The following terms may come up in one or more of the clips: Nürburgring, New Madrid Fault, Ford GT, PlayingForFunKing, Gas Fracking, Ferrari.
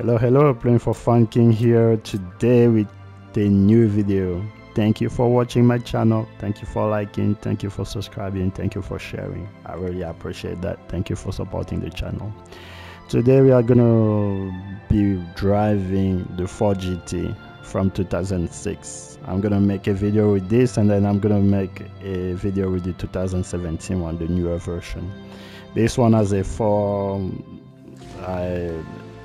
Hello, playing for Fun King here today with a new video. Thank you for watching my channel. Thank you for liking. Thank you for subscribing. Thank you for sharing. I really appreciate that. Thank you for supporting the channel. Today we are gonna be driving the Ford GT from 2006. I'm gonna make a video with this, and then I'm gonna make a video with the 2017 one, the newer version. This one has a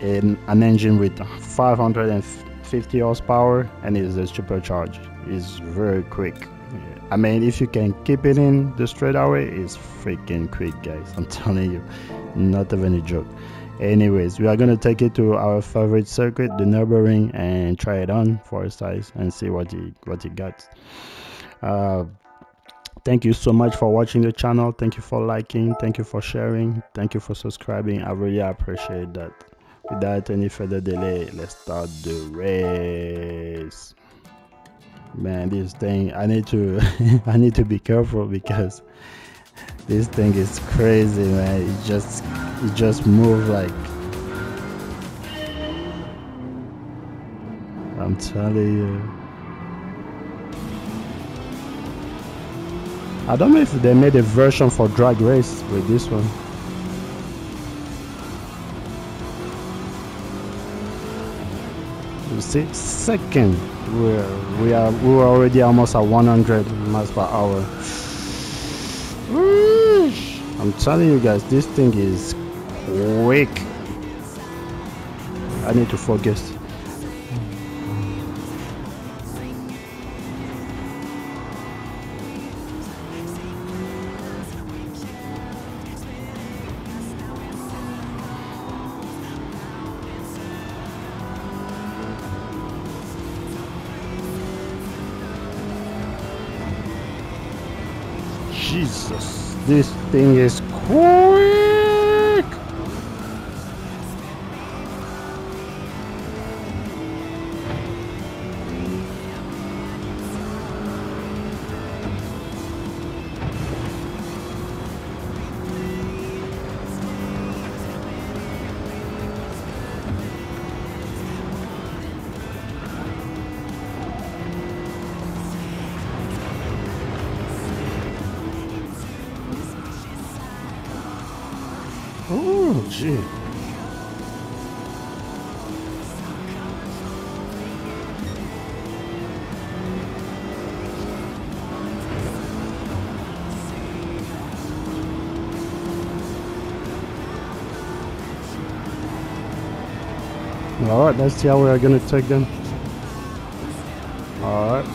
an engine with 550 horsepower and is a supercharged. It's very quick. I mean, if you can keep it in the straightaway, it's freaking quick, guys. I'm telling you, not even a joke. Anyways, we are gonna take it to our favorite circuit, the Nürburgring, and try it on for a size and see what it got. Thank you so much for watching the channel. Thank you for liking. Thank you for sharing. Thank you for subscribing. I really appreciate that. Without any further delay, let's start the race. Man, this thing, I need to I need to be careful because this thing is crazy, man. It just moves like, I'm telling you. I don't know if they made a version for drag race with this one. You see, second, we were already almost at 100 miles per hour. I'm telling you guys, this thing is quick. I need to focus. Jesus, this thing is quick! Oh, gee. All right, let's see how we are going to take them. All right.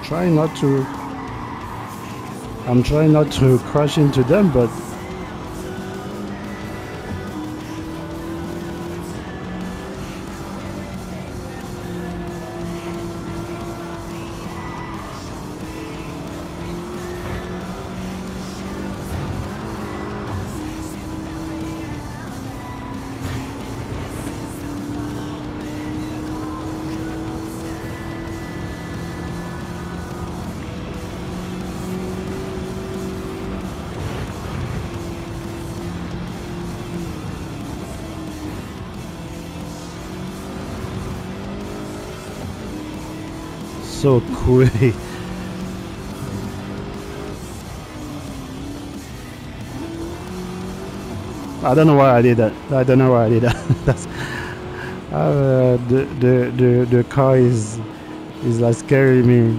I'm trying not to crash into them, but so cool. I don't know why I did that. I don't know why I did that. That's, the car is like scaring me.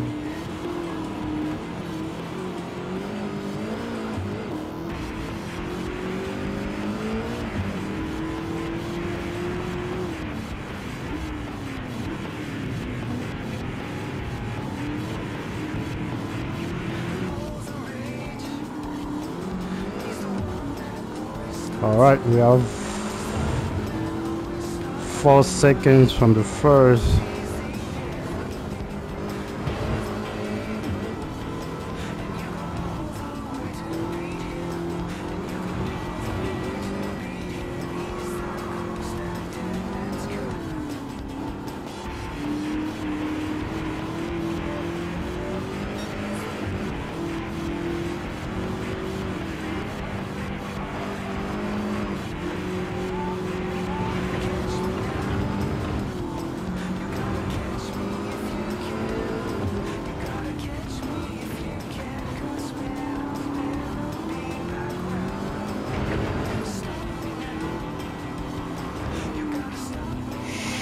Alright, we have 4 seconds from the first.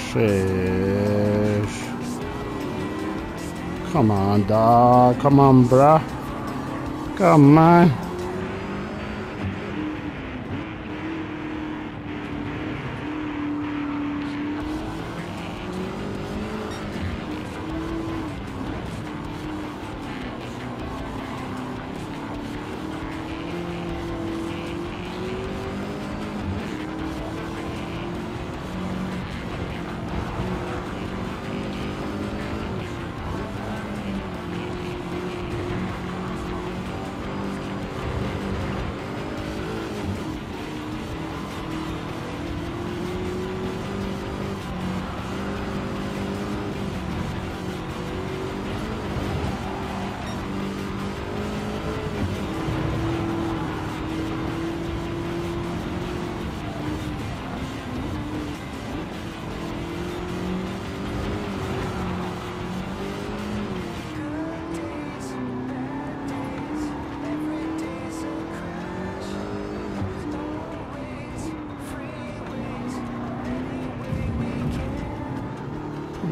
Fish. Come on, dog. Come on, bruh. Come on.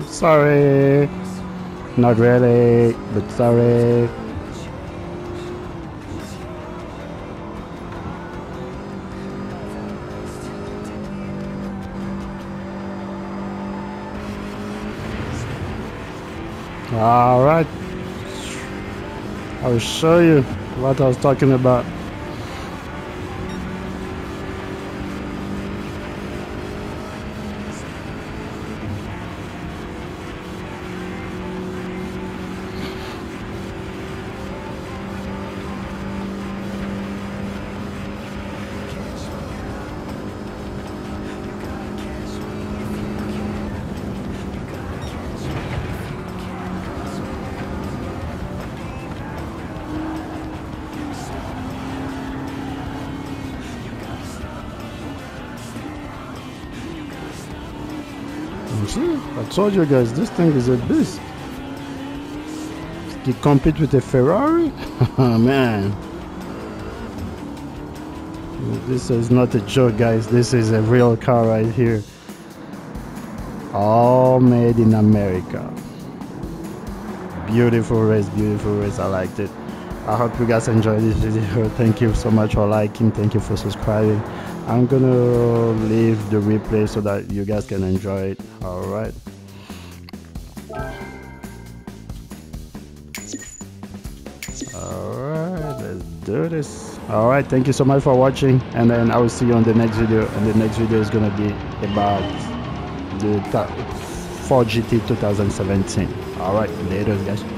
Sorry, not really, but sorry. All right, I'll show you what I was talking about. I told you guys, this thing is a beast. It compete with a Ferrari? Oh man. This is not a joke, guys. This is a real car right here. All made in America. Beautiful race, beautiful race. I liked it. I hope you guys enjoyed this video. Thank you so much for liking. Thank you for subscribing. I'm gonna leave the replay so that you guys can enjoy it. All right. All right, let's do this. All right, thank you so much for watching, and then I will see you on the next video. And the next video is gonna be about the Ford GT 2017. All right, later, guys.